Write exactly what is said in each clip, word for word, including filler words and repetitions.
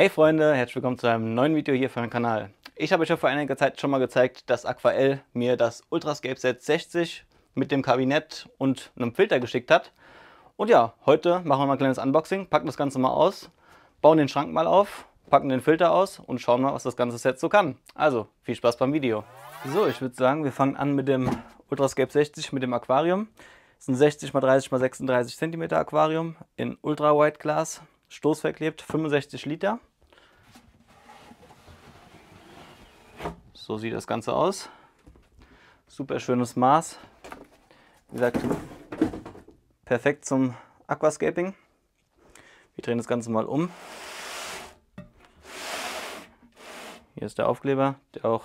Hey Freunde, herzlich willkommen zu einem neuen Video hier von dem Kanal. Ich habe euch ja vor einiger Zeit schon mal gezeigt, dass AquaEl mir das UltraScape sechzig mit dem Kabinett und einem Filter geschickt hat. Und ja, heute machen wir mal ein kleines Unboxing, packen das Ganze mal aus, bauen den Schrank mal auf, packen den Filter aus und schauen mal, was das ganze Set so kann. Also, viel Spaß beim Video. So, ich würde sagen, wir fangen an mit dem UltraScape sechzig, mit dem Aquarium. Das ist ein sechzig mal dreißig mal sechsunddreißig Zentimeter Aquarium in Ultra-White-Glas, stoßverklebt, fünfundsechzig Liter. So sieht das Ganze aus. Super schönes Maß. Wie gesagt, perfekt zum Aquascaping. Wir drehen das Ganze mal um. Hier ist der Aufkleber, der auch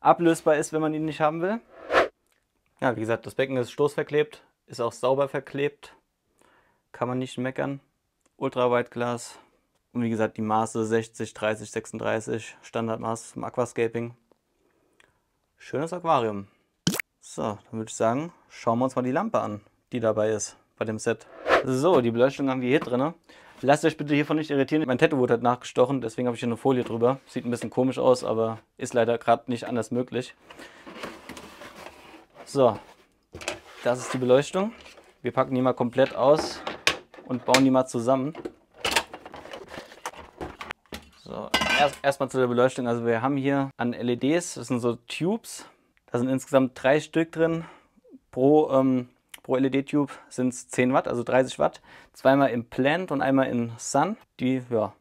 ablösbar ist, wenn man ihn nicht haben will. Ja, wie gesagt, das Becken ist stoßverklebt, ist auch sauber verklebt. Kann man nicht meckern. Ultraweitglas. Und wie gesagt, die Maße sechzig, dreißig, sechsunddreißig, Standardmaß zum Aquascaping. Schönes Aquarium. So, dann würde ich sagen, schauen wir uns mal die Lampe an, die dabei ist bei dem Set. So, die Beleuchtung haben wir hier drin. Lasst euch bitte hiervon nicht irritieren. Mein Tattoo wurde halt nachgestochen, deswegen habe ich hier eine Folie drüber. Sieht ein bisschen komisch aus, aber ist leider gerade nicht anders möglich. So, das ist die Beleuchtung. Wir packen die mal komplett aus und bauen die mal zusammen. So, erst, erstmal zu der Beleuchtung. Also wir haben hier an L E Ds, das sind so Tubes, da sind insgesamt drei Stück drin. Pro, ähm, pro L E D-Tube sind es zehn Watt, also dreißig Watt. Zweimal im Plant und einmal in Sun, die ja,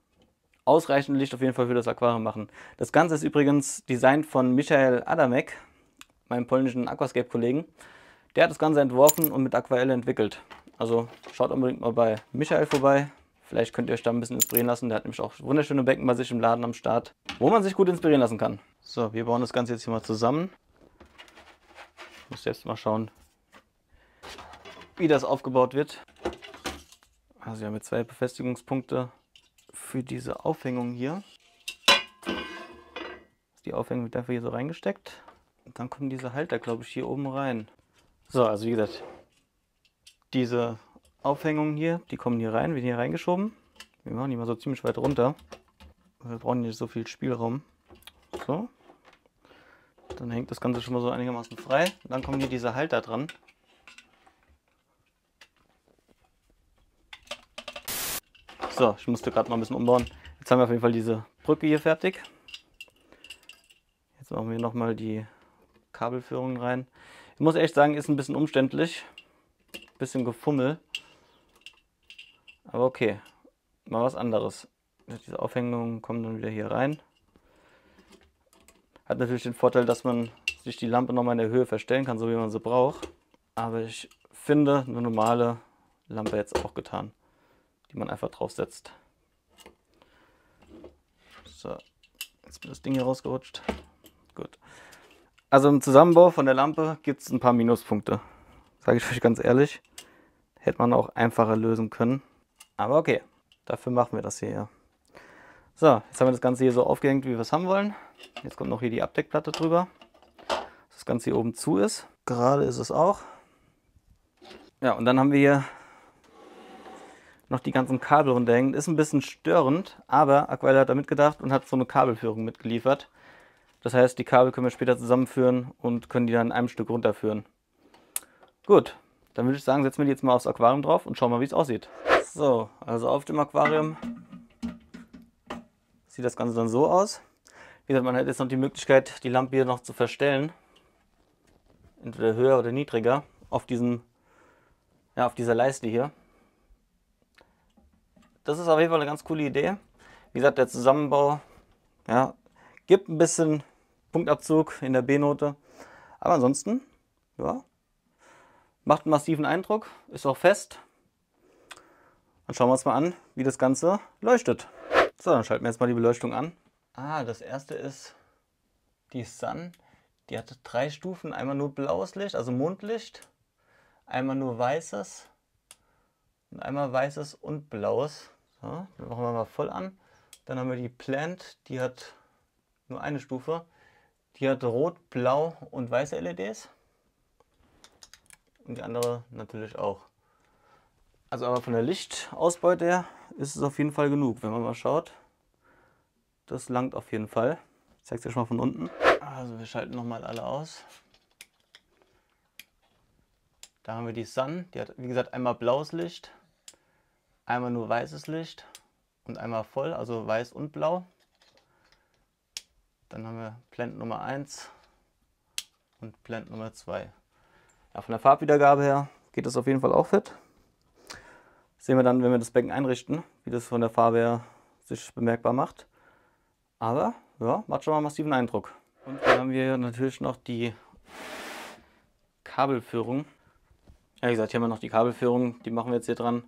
ausreichend Licht auf jeden Fall für das Aquarium machen. Das Ganze ist übrigens Design von Michael Adamek, meinem polnischen Aquascape-Kollegen. Der hat das Ganze entworfen und mit AquaEl entwickelt. Also schaut unbedingt mal bei Michael vorbei. Vielleicht könnt ihr euch da ein bisschen inspirieren lassen. Der hat nämlich auch wunderschöne Becken bei sich im Laden am Start, wo man sich gut inspirieren lassen kann. So, wir bauen das Ganze jetzt hier mal zusammen. Ich muss selbst mal schauen, wie das aufgebaut wird. Also wir haben jetzt zwei Befestigungspunkte für diese Aufhängung hier. Die Aufhängung wird dafür hier so reingesteckt. Und dann kommen diese Halter, glaube ich, hier oben rein. So, also wie gesagt, diese Aufhängungen hier, die kommen hier rein, werden hier reingeschoben. Wir machen die mal so ziemlich weit runter. Wir brauchen nicht so viel Spielraum. So. Dann hängt das Ganze schon mal so einigermaßen frei. Und dann kommen hier diese Halter dran. So, ich musste gerade noch ein bisschen umbauen. Jetzt haben wir auf jeden Fall diese Brücke hier fertig. Jetzt machen wir nochmal die Kabelführungen rein. Ich muss echt sagen, ist ein bisschen umständlich. Bisschen Gefummel. Aber okay, mal was anderes. Diese Aufhängungen kommen dann wieder hier rein. Hat natürlich den Vorteil, dass man sich die Lampe nochmal in der Höhe verstellen kann, so wie man sie braucht. Aber ich finde, eine normale Lampe jetzt auch getan, die man einfach draufsetzt. So, jetzt bin das Ding hier rausgerutscht. Gut. Also im Zusammenbau von der Lampe gibt es ein paar Minuspunkte. Sage ich euch ganz ehrlich. Hätte man auch einfacher lösen können. Aber okay, dafür machen wir das hier. Ja. So, jetzt haben wir das Ganze hier so aufgehängt, wie wir es haben wollen. Jetzt kommt noch hier die Abdeckplatte drüber, dass das Ganze hier oben zu ist. Gerade ist es auch. Ja, und dann haben wir hier noch die ganzen Kabel runterhängen. Ist ein bisschen störend, aber AquaEl hat da mitgedacht und hat so eine Kabelführung mitgeliefert. Das heißt, die Kabel können wir später zusammenführen und können die dann in einem Stück runterführen. Gut. Dann würde ich sagen, setzen wir die jetzt mal aufs Aquarium drauf und schauen mal, wie es aussieht. So, also auf dem Aquarium sieht das Ganze dann so aus. Wie gesagt, man hat jetzt noch die Möglichkeit, die Lampe hier noch zu verstellen. Entweder höher oder niedriger auf diesem, ja, auf dieser Leiste hier. Das ist auf jeden Fall eine ganz coole Idee. Wie gesagt, der Zusammenbau, ja, gibt ein bisschen Punktabzug in der B-Note. Aber ansonsten, ja, macht einen massiven Eindruck, ist auch fest. Dann schauen wir uns mal an, wie das Ganze leuchtet. So, dann schalten wir jetzt mal die Beleuchtung an. Ah, das erste ist die Sun. Die hatte drei Stufen. Einmal nur blaues Licht, also Mondlicht. Einmal nur weißes. Und einmal weißes und blaues. So, dann machen wir mal voll an. Dann haben wir die Plant. Die hat nur eine Stufe. Die hat rot, blau und weiße L E Ds. Und die andere natürlich auch. Also aber von der Lichtausbeute her ist es auf jeden Fall genug, wenn man mal schaut. Das langt auf jeden Fall. Ich zeige es euch mal von unten. Also wir schalten nochmal alle aus. Da haben wir die Sun. Die hat, wie gesagt, einmal blaues Licht, einmal nur weißes Licht und einmal voll, also weiß und blau. Dann haben wir Blend Nummer eins und Blend Nummer zwei. Ja, von der Farbwiedergabe her geht das auf jeden Fall auch fit. Das sehen wir dann, wenn wir das Becken einrichten, wie das von der Farbe her sich bemerkbar macht. Aber ja, macht schon mal einen massiven Eindruck. Und dann haben wir natürlich noch die Kabelführung. Ja, wie gesagt, hier haben wir noch die Kabelführung, die machen wir jetzt hier dran.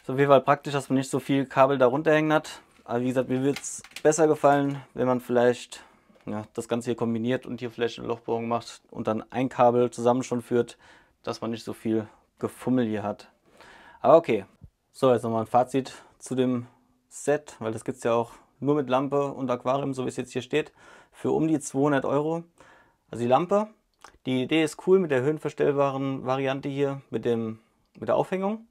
Ist auf jeden Fall praktisch, dass man nicht so viel Kabel darunter hängen hat. Aber wie gesagt, mir wird es besser gefallen, wenn man vielleicht ja, das Ganze hier kombiniert und hier vielleicht eine Lochbohrung macht und dann ein Kabel zusammen schon führt, dass man nicht so viel Gefummel hier hat. Aber okay. So, jetzt nochmal ein Fazit zu dem Set, weil das gibt es ja auch nur mit Lampe und Aquarium, so wie es jetzt hier steht, für um die zweihundert Euro. Also die Lampe, die Idee ist cool mit der höhenverstellbaren Variante hier, mit, dem, mit der Aufhängung.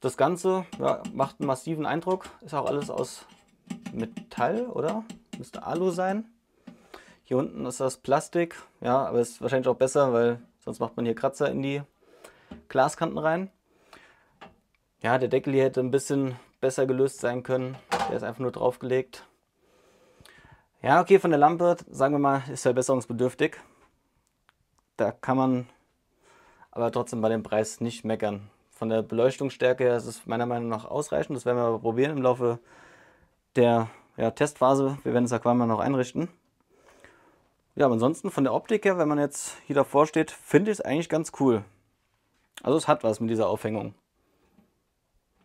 Das Ganze ja, macht einen massiven Eindruck, ist auch alles aus Metall, oder? Müsste Alu sein. Hier unten ist das Plastik, ja, aber ist wahrscheinlich auch besser, weil sonst macht man hier Kratzer in die Glaskanten rein. Ja, der Deckel hier hätte ein bisschen besser gelöst sein können. Der ist einfach nur draufgelegt. Ja, okay, von der Lampe, sagen wir mal, ist verbesserungsbedürftig. Da kann man aber trotzdem bei dem Preis nicht meckern. Von der Beleuchtungsstärke her ist es meiner Meinung nach ausreichend. Das werden wir aber probieren im Laufe der ja, Testphase. Wir werden das Aquarium noch einrichten. Ja, aber ansonsten von der Optik her, wenn man jetzt hier davor steht, finde ich es eigentlich ganz cool. Also es hat was mit dieser Aufhängung.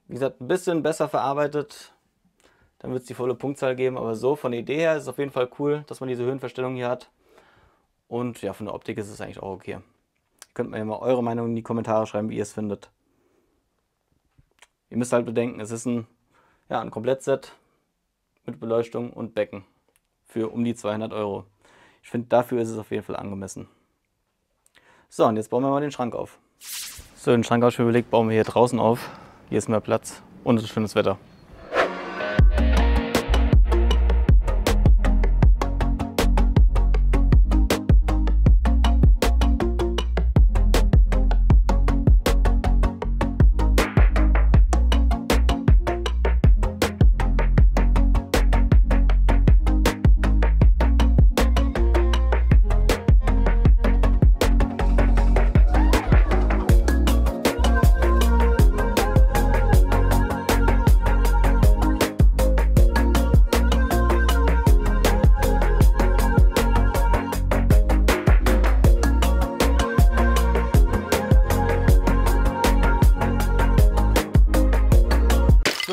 Wie gesagt, ein bisschen besser verarbeitet, dann wird es die volle Punktzahl geben. Aber so von der Idee her ist es auf jeden Fall cool, dass man diese Höhenverstellung hier hat. Und ja, von der Optik ist es eigentlich auch okay. Ihr könnt mir ja mal eure Meinung in die Kommentare schreiben, wie ihr es findet. Ihr müsst halt bedenken, es ist ein, ja, ein Komplettset mit Beleuchtung und Becken für um die zweihundert Euro. Ich finde, dafür ist es auf jeden Fall angemessen. So, und jetzt bauen wir mal den Schrank auf. So, den Schrank habe ich mir überlegt, bauen wir hier draußen auf. Hier ist mehr Platz und es ist schönes Wetter.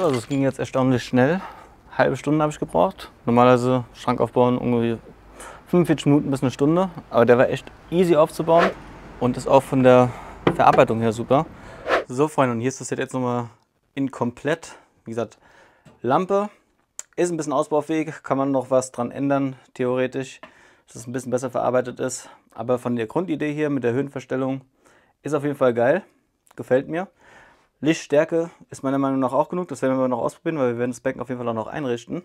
Also es ging jetzt erstaunlich schnell, halbe Stunde habe ich gebraucht. Normalerweise Schrank aufbauen ungefähr fünfundvierzig Minuten bis eine Stunde, aber der war echt easy aufzubauen und ist auch von der Verarbeitung her super. So Freunde, und hier ist das Set jetzt nochmal in komplett. Wie gesagt, Lampe ist ein bisschen ausbaufähig, kann man noch was dran ändern theoretisch, dass es ein bisschen besser verarbeitet ist. Aber von der Grundidee hier mit der Höhenverstellung ist auf jeden Fall geil, gefällt mir. Lichtstärke ist meiner Meinung nach auch genug, das werden wir aber noch ausprobieren, weil wir werden das Becken auf jeden Fall auch noch einrichten.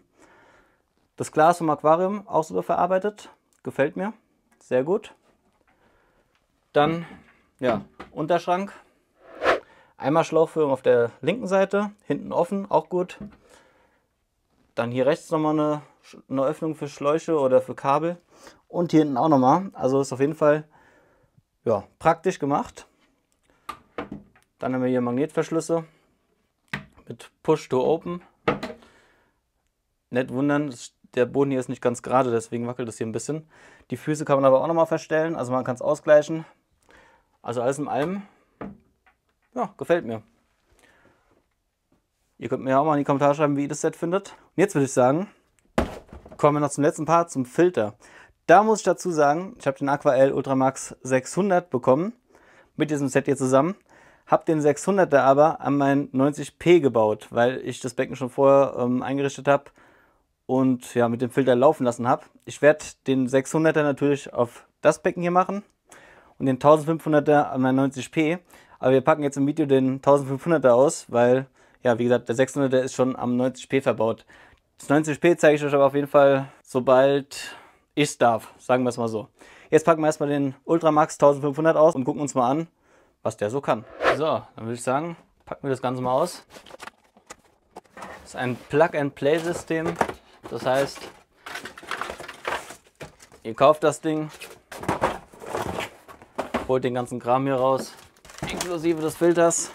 Das Glas vom Aquarium auch super verarbeitet, gefällt mir, sehr gut. Dann, ja, Unterschrank, einmal Schlauchführung auf der linken Seite, hinten offen, auch gut. Dann hier rechts nochmal eine, eine Öffnung für Schläuche oder für Kabel und hier hinten auch nochmal, also ist auf jeden Fall ja, praktisch gemacht. Dann haben wir hier Magnetverschlüsse mit Push to Open. Nicht wundern, der Boden hier ist nicht ganz gerade, deswegen wackelt es hier ein bisschen. Die Füße kann man aber auch nochmal verstellen, also man kann es ausgleichen. Also alles in allem, ja, gefällt mir. Ihr könnt mir ja auch mal in die Kommentare schreiben, wie ihr das Set findet. Und jetzt würde ich sagen, kommen wir noch zum letzten Part, zum Filter. Da muss ich dazu sagen, ich habe den AquaEl Ultramax sechshundert bekommen, mit diesem Set hier zusammen. Habe den sechshunderter aber an mein neunzig p gebaut, weil ich das Becken schon vorher ähm, eingerichtet habe und ja, mit dem Filter laufen lassen habe. Ich werde den sechshunderter natürlich auf das Becken hier machen und den eintausendfünfhunderter an mein neunzig p. Aber wir packen jetzt im Video den eintausendfünfhunderter aus, weil ja, wie gesagt, der sechshunderter ist schon am neunzig p verbaut. Das neunzig p zeige ich euch aber auf jeden Fall, sobald ich darf, sagen wir es mal so. Jetzt packen wir erstmal den Ultramax fünfzehnhundert aus und gucken uns mal an, was der so kann. So, dann würde ich sagen, packen wir das Ganze mal aus. Das ist ein Plug-and-Play-System, das heißt, ihr kauft das Ding, holt den ganzen Kram hier raus, inklusive des Filters.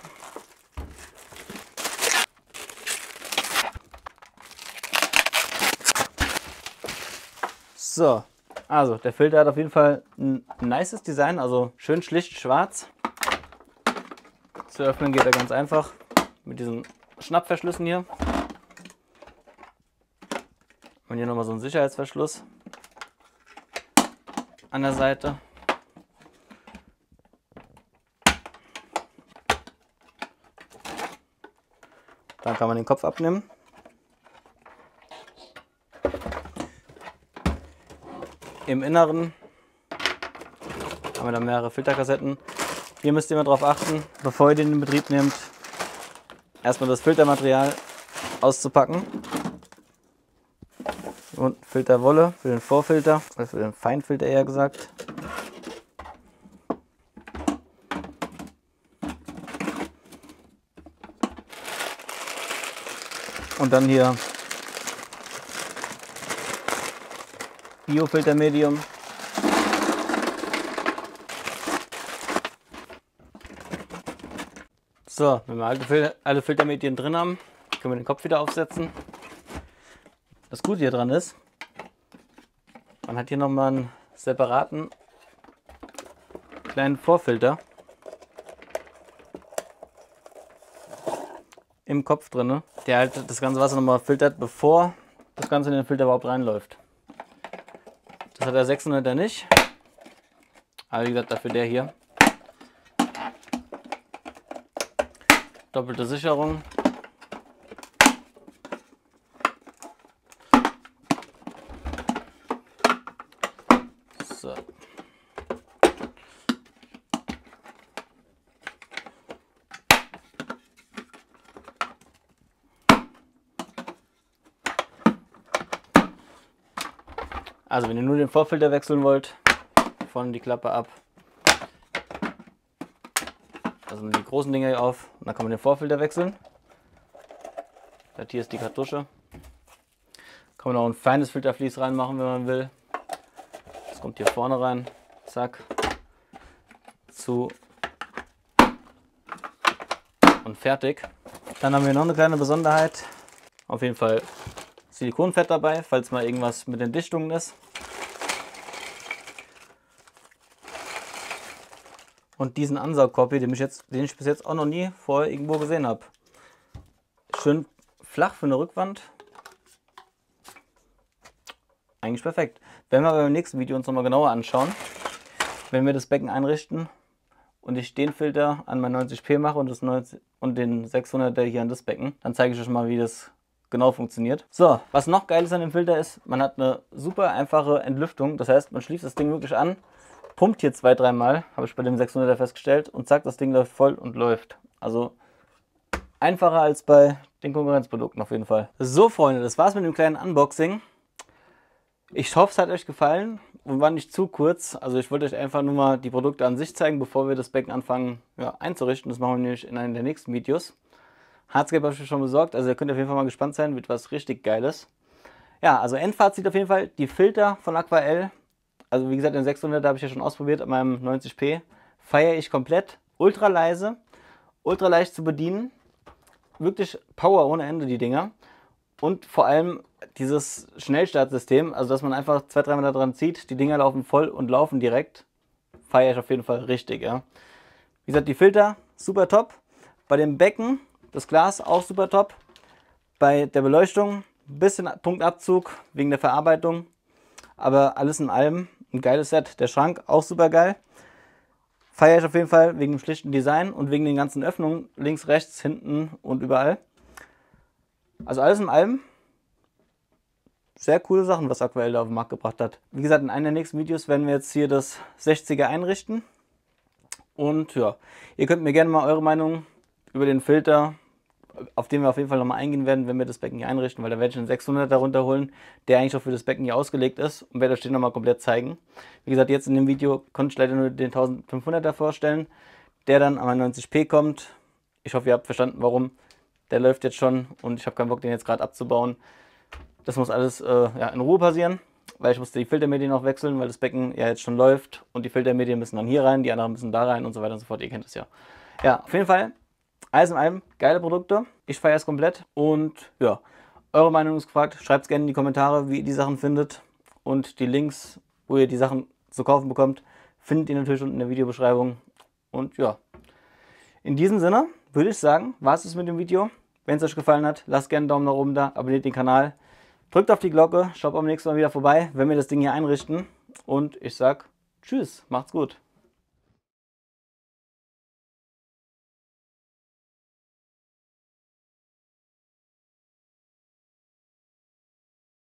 So, also der Filter hat auf jeden Fall ein nices Design, also schön schlicht schwarz. Zu öffnen geht er ganz einfach mit diesen Schnappverschlüssen hier. Und hier nochmal so ein Sicherheitsverschluss an der Seite. Dann kann man den Kopf abnehmen. Im Inneren haben wir dann mehrere Filterkassetten. Hier müsst ihr immer darauf achten, bevor ihr den in Betrieb nehmt, erstmal das Filtermaterial auszupacken. Und Filterwolle für den Vorfilter, also für den Feinfilter eher gesagt. Und dann hier Biofiltermedium. So, wenn wir alle, Fil alle Filtermedien drin haben, können wir den Kopf wieder aufsetzen. Das Gute hier dran ist, man hat hier nochmal einen separaten kleinen Vorfilter im Kopf drin, der halt das ganze Wasser nochmal filtert, bevor das Ganze in den Filter überhaupt reinläuft. Das hat der sechshunderter nicht, aber wie gesagt, dafür der hier. Doppelte Sicherung. So. Also wenn ihr nur den Vorfilter wechseln wollt, vorne die Klappe ab. Also die großen Dinger hier auf und dann kann man den Vorfilter wechseln. Das hier ist die Kartusche. Kann man auch ein feines Filtervlies reinmachen, wenn man will. Das kommt hier vorne rein. Zack. Zu. Und fertig. Dann haben wir noch eine kleine Besonderheit. Auf jeden Fall Silikonfett dabei, falls mal irgendwas mit den Dichtungen ist. Und diesen Ansaugkorb, den ich jetzt, den ich bis jetzt auch noch nie vorher irgendwo gesehen habe. Schön flach für eine Rückwand. Eigentlich perfekt. Werden wir beim nächsten Video uns nochmal genauer anschauen. Wenn wir das Becken einrichten und ich den Filter an mein neunzig p mache und, das neunzig, und den sechshunderter hier an das Becken, dann zeige ich euch mal, wie das genau funktioniert. So, was noch geil ist an dem Filter ist, man hat eine super einfache Entlüftung. Das heißt, man schließt das Ding wirklich an. Pumpt hier zwei, dreimal, habe ich bei dem sechshunderter festgestellt und zack, das Ding läuft voll und läuft. Also einfacher als bei den Konkurrenzprodukten auf jeden Fall. So Freunde, das war's mit dem kleinen Unboxing. Ich hoffe, es hat euch gefallen und war nicht zu kurz. Also ich wollte euch einfach nur mal die Produkte an sich zeigen, bevor wir das Becken anfangen ja, einzurichten. Das machen wir nämlich in einem der nächsten Videos. Hardscape habe ich mir schon besorgt, also ihr könnt auf jeden Fall mal gespannt sein, wird was richtig Geiles. Ja, also Endfazit auf jeden Fall, die Filter von AquaEl. Also wie gesagt, den sechshunderter habe ich ja schon ausprobiert, an meinem neunzig p. Feiere ich komplett, ultra leise, ultra leicht zu bedienen. Wirklich Power ohne Ende, die Dinger. Und vor allem dieses Schnellstartsystem, also dass man einfach zwei, drei Mal dran zieht, die Dinger laufen voll und laufen direkt. Feiere ich auf jeden Fall richtig, ja. Wie gesagt, die Filter, super top. Bei dem Becken, das Glas auch super top. Bei der Beleuchtung, ein bisschen Punktabzug wegen der Verarbeitung. Aber alles in allem ein geiles Set. Der Schrank auch super geil. Feiere ich auf jeden Fall wegen dem schlichten Design und wegen den ganzen Öffnungen. Links, rechts, hinten und überall. Also alles in allem sehr coole Sachen, was AquaEl da auf den Markt gebracht hat. Wie gesagt, in einem der nächsten Videos werden wir jetzt hier das sechziger einrichten. Und ja, ihr könnt mir gerne mal eure Meinung über den Filter, auf den wir auf jeden Fall nochmal eingehen werden, wenn wir das Becken hier einrichten, weil da werde ich einen sechshunderter darunter holen, der eigentlich auch für das Becken hier ausgelegt ist und werde euch den nochmal komplett zeigen. Wie gesagt, jetzt in dem Video konnte ich leider nur den fünfzehnhunderter vorstellen, der dann an neunzig p kommt. Ich hoffe, ihr habt verstanden, warum. Der läuft jetzt schon und ich habe keinen Bock, den jetzt gerade abzubauen. Das muss alles äh, ja, in Ruhe passieren, weil ich musste die Filtermedien auch wechseln, weil das Becken ja jetzt schon läuft und die Filtermedien müssen dann hier rein, die anderen müssen da rein und so weiter und so fort. Ihr kennt das ja. Ja, auf jeden Fall, alles in allem, geile Produkte. Ich feiere es komplett und ja, eure Meinung ist gefragt. Schreibt es gerne in die Kommentare, wie ihr die Sachen findet und die Links, wo ihr die Sachen zu kaufen bekommt, findet ihr natürlich unten in der Videobeschreibung. Und ja, in diesem Sinne würde ich sagen, war es das mit dem Video. Wenn es euch gefallen hat, lasst gerne einen Daumen nach oben da, abonniert den Kanal. Drückt auf die Glocke, schaut beim nächsten Mal wieder vorbei, wenn wir das Ding hier einrichten. Und ich sag, tschüss, macht's gut.